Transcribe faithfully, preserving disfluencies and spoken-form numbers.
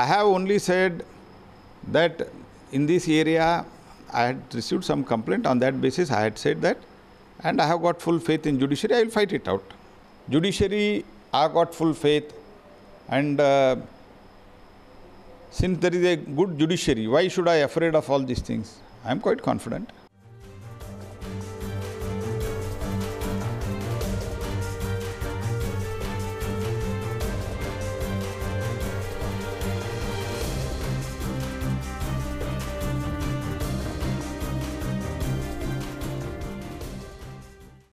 I have only said that in this area I had received some complaint. On that basis I had said that, and I have got full faith in judiciary. I will fight it out. Judiciary, I got full faith, and uh, since there is a good judiciary, why should I be afraid of all these things? I am quite confident.